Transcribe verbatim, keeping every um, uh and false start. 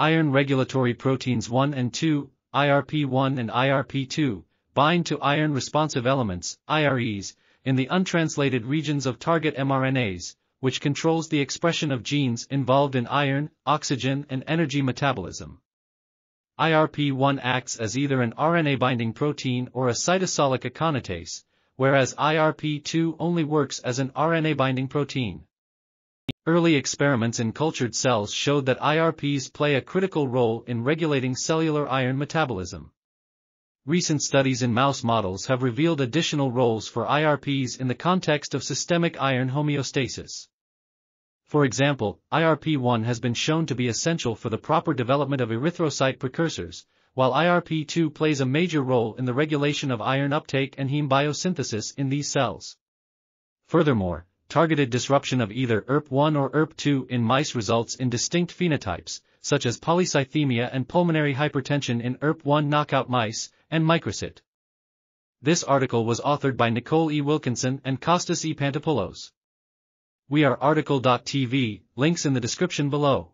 Iron regulatory proteins one and two, I R P one and I R P two, bind to iron-responsive elements, I R Es, in the untranslated regions of target m R N As, which controls the expression of genes involved in iron, oxygen and energy metabolism. I R P one acts as either an R N A-binding protein or a cytosolic aconitase, whereas I R P two only works as an R N A-binding protein. Early experiments in cultured cells showed that I R Ps play a critical role in regulating cellular iron metabolism. Recent studies in mouse models have revealed additional roles for I R Ps in the context of systemic iron homeostasis. For example, I R P one has been shown to be essential for the proper development of erythrocyte precursors, while I R P two plays a major role in the regulation of iron uptake and heme biosynthesis in these cells. Furthermore, targeted disruption of either E R P one or E R P two in mice results in distinct phenotypes, such as polycythemia and pulmonary hypertension in E R P one knockout mice, and microcytic. This article was authored by Nicole E. Wilkinson and Kostas E. Pantopoulos. We are article dot T V, links in the description below.